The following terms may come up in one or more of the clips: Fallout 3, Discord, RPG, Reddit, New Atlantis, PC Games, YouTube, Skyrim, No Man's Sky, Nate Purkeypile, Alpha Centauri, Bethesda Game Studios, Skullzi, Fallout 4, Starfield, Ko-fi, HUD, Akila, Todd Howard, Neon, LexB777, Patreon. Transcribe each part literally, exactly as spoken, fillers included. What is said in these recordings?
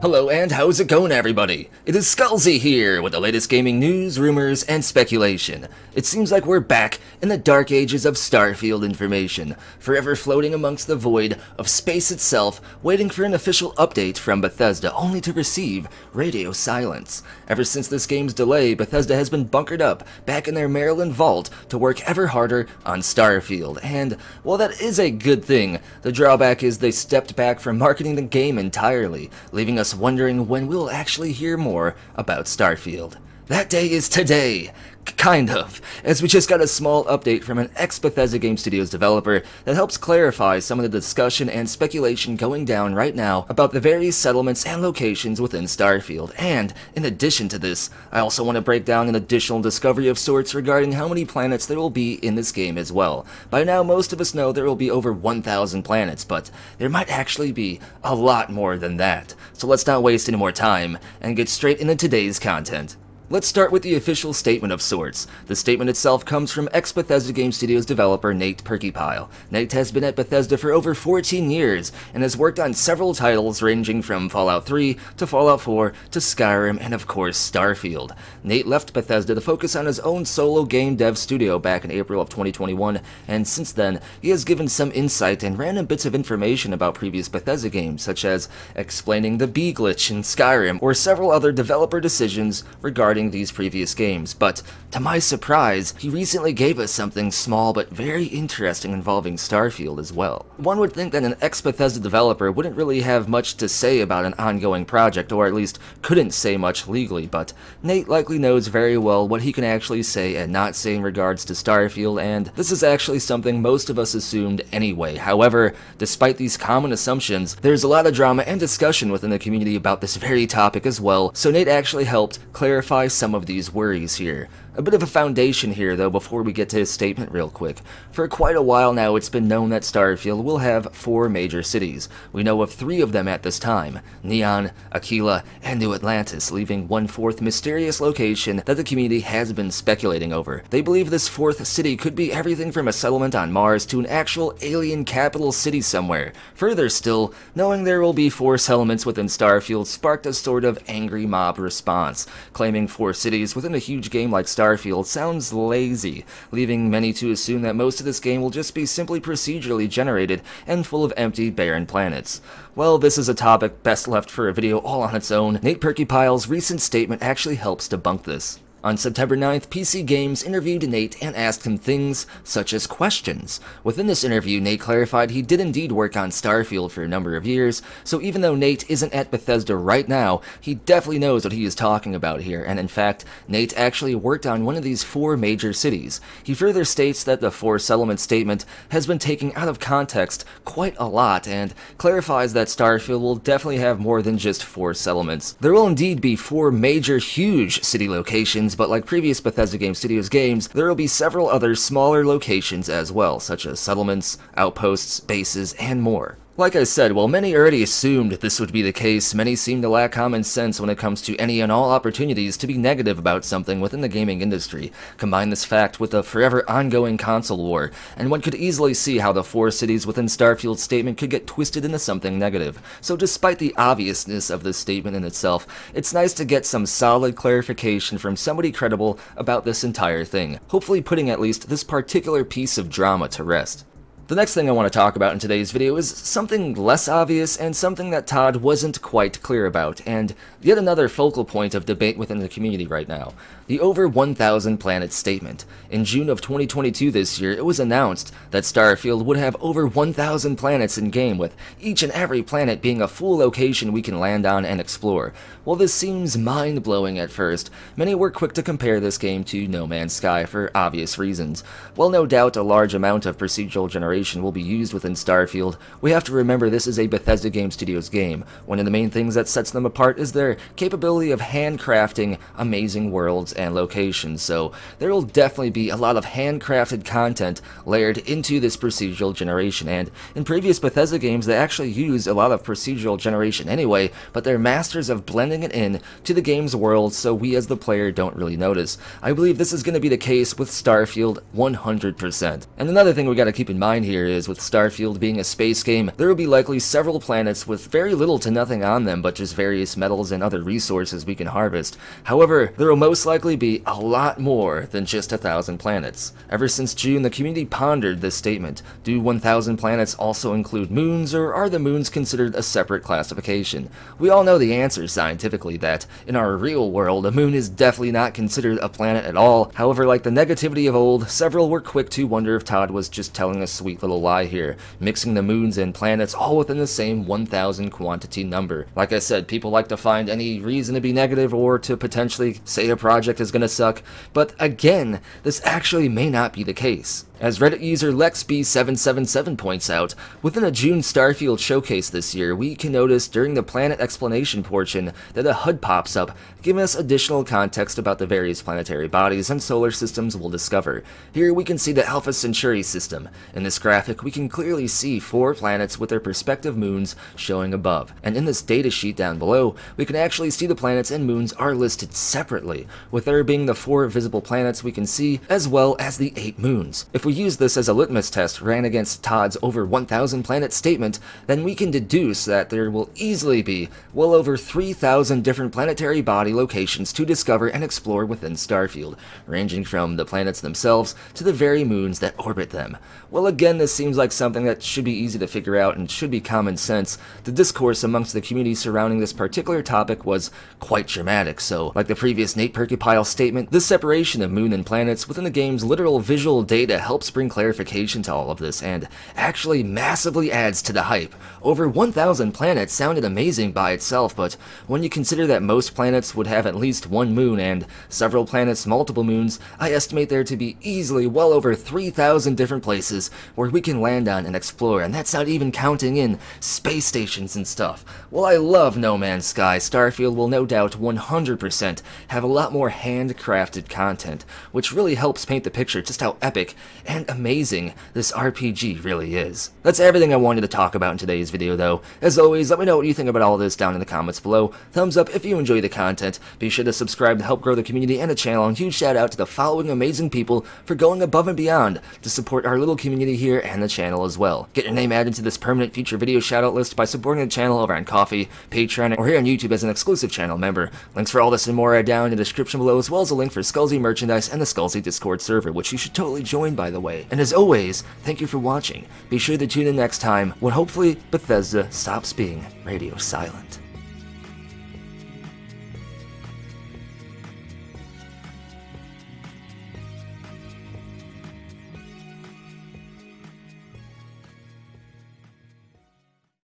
Hello and how's it going, everybody? It is Skullzi here with the latest gaming news, rumors, and speculation. It seems like we're back in the dark ages of Starfield information, forever floating amongst the void of space itself, waiting for an official update from Bethesda, only to receive radio silence. Ever since this game's delay, Bethesda has been bunkered up back in their Maryland vault to work ever harder on Starfield, and while that is a good thing, the drawback is they stepped back from marketing the game entirely, leaving us wondering when we'll actually hear more about Starfield. That day is today, kind of, as we just got a small update from an ex-Bethesda Game Studios developer that helps clarify some of the discussion and speculation going down right now about the various settlements and locations within Starfield. And in addition to this, I also want to break down an additional discovery of sorts regarding how many planets there will be in this game as well. By now, most of us know there will be over one thousand planets, but there might actually be a lot more than that. So let's not waste any more time and get straight into today's content. Let's start with the official statement of sorts. The statement itself comes from ex-Bethesda Game Studios developer Nate Purkeypile. Nate has been at Bethesda for over fourteen years and has worked on several titles ranging from Fallout three to Fallout four to Skyrim and of course Starfield. Nate left Bethesda to focus on his own solo game dev studio back in April of twenty twenty-one, and since then he has given some insight and random bits of information about previous Bethesda games, such as explaining the bee glitch in Skyrim or several other developer decisions regarding these previous games. But to my surprise, he recently gave us something small but very interesting involving Starfield as well. One would think that an ex-Bethesda developer wouldn't really have much to say about an ongoing project, or at least couldn't say much legally, but Nate likely knows very well what he can actually say and not say in regards to Starfield, and this is actually something most of us assumed anyway. However, despite these common assumptions, there's a lot of drama and discussion within the community about this very topic as well, so Nate actually helped clarify some of these worries here. A bit of a foundation here, though, before we get to his statement real quick. For quite a while now, it's been known that Starfield will have four major cities. We know of three of them at this time: Neon, Akila, and New Atlantis, leaving one fourth mysterious location that the community has been speculating over. They believe this fourth city could be everything from a settlement on Mars to an actual alien capital city somewhere. Further still, knowing there will be four settlements within Starfield sparked a sort of angry mob response. Claiming four cities within a huge game like Starfield Starfield sounds lazy, leaving many to assume that most of this game will just be simply procedurally generated and full of empty, barren planets. Well, this is a topic best left for a video all on its own. Nate Purkeypile's recent statement actually helps debunk this. On September ninth, P C Games interviewed Nate and asked him things such as questions. Within this interview, Nate clarified he did indeed work on Starfield for a number of years, so even though Nate isn't at Bethesda right now, he definitely knows what he is talking about here, and in fact, Nate actually worked on one of these four major cities. He further states that the four settlement statement has been taken out of context quite a lot, and clarifies that Starfield will definitely have more than just four settlements. There will indeed be four major, huge city locations, but like previous Bethesda Game Studios games, there will be several other smaller locations as well, such as settlements, outposts, bases, and more. Like I said, while many already assumed this would be the case, many seem to lack common sense when it comes to any and all opportunities to be negative about something within the gaming industry. Combine this fact with the forever ongoing console war, and one could easily see how the four cities within Starfield's statement could get twisted into something negative. So despite the obviousness of this statement in itself, it's nice to get some solid clarification from somebody credible about this entire thing, hopefully putting at least this particular piece of drama to rest. The next thing I want to talk about in today's video is something less obvious and something that Todd wasn't quite clear about, and yet another focal point of debate within the community right now: the over one thousand planet statement. In June of twenty twenty-two this year, it was announced that Starfield would have over one thousand planets in game, with each and every planet being a full location we can land on and explore. While this seems mind-blowing at first, many were quick to compare this game to No Man's Sky for obvious reasons. While no doubt a large amount of procedural generation will be used within Starfield, we have to remember this is a Bethesda Game Studios game. One of the main things that sets them apart is their capability of handcrafting amazing worlds and locations, so there will definitely be a lot of handcrafted content layered into this procedural generation, and in previous Bethesda games they actually use a lot of procedural generation anyway, but they're masters of blending it in to the game's world so we as the player don't really notice. I believe this is going to be the case with Starfield one hundred percent. And another thing we got to keep in mind here is, with Starfield being a space game, there will be likely several planets with very little to nothing on them but just various metals and other resources we can harvest. However, there will most likely be a lot more than just a thousand planets. Ever since June, the community pondered this statement. Do one thousand planets also include moons, or are the moons considered a separate classification? We all know the answer scientifically, that in our real world, a moon is definitely not considered a planet at all. However, like the negativity of old, several were quick to wonder if Todd was just telling a sweet little lie here, mixing the moons and planets all within the same one thousand quantity number. Like I said, people like to find any reason to be negative or to potentially say a project is gonna suck, but again, this actually may not be the case. As Reddit user Lex B seven seven seven points out, within a June Starfield showcase this year, we can notice during the planet explanation portion that a H U D pops up, giving us additional context about the various planetary bodies and solar systems we'll discover. Here we can see the Alpha Centauri system. In this graphic, we can clearly see four planets with their respective moons showing above, and in this datasheet down below, we can actually see the planets and moons are listed separately, with there being the four visible planets we can see, as well as the eight moons. If we use this as a litmus test ran against Todd's over one thousand planet statement, then we can deduce that there will easily be well over three thousand different planetary body locations to discover and explore within Starfield, ranging from the planets themselves to the very moons that orbit them. Well, again, this seems like something that should be easy to figure out and should be common sense. The discourse amongst the community surrounding this particular topic was quite dramatic, so like the previous Nate Purkeypile statement, this separation of moon and planets within the game's literal visual data helps bring clarification to all of this, and actually massively adds to the hype. Over one thousand planets sounded amazing by itself, but when you consider that most planets would have at least one moon, and several planets multiple moons, I estimate there to be easily well over three thousand different places where we can land on and explore, and that's not even counting in space stations and stuff. While I love No Man's Sky, Starfield will no doubt one hundred percent have a lot more handcrafted content, which really helps paint the picture just how epic and amazing this R P G really is. That's everything I wanted to talk about in today's video though. As always, let me know what you think about all this down in the comments below. Thumbs up if you enjoy the content. Be sure to subscribe to help grow the community and the channel, and huge shout out to the following amazing people for going above and beyond to support our little community here and the channel as well. Get your name added to this permanent future video shout out list by supporting the channel over on Ko-fi, Patreon, or here on YouTube as an exclusive channel member. Links for all this and more are down in the description below, as well as a link for Skullzi merchandise and the Skullzi Discord server, which you should totally join by the way. And as always, thank you for watching. Be sure to tune in next time when hopefully Bethesda stops being radio silent.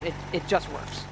It, it just works.